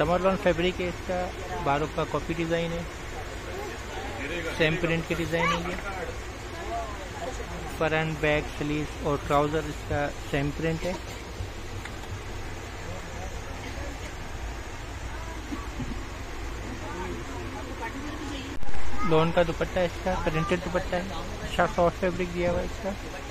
Summer lawn fabric है, इसका 12 का कॉपी डिज़ाइन है, सेम प्रिंट के डिज़ाइन है। फ्रंट बैक स्लीव और ट्राउज़र इसका सेम प्रिंट है। लॉन का दुपट्टा इसका प्रिंटेड दुपट्टा है, अच्छा सॉफ्ट फैब्रिक दिया हुआ है इसका।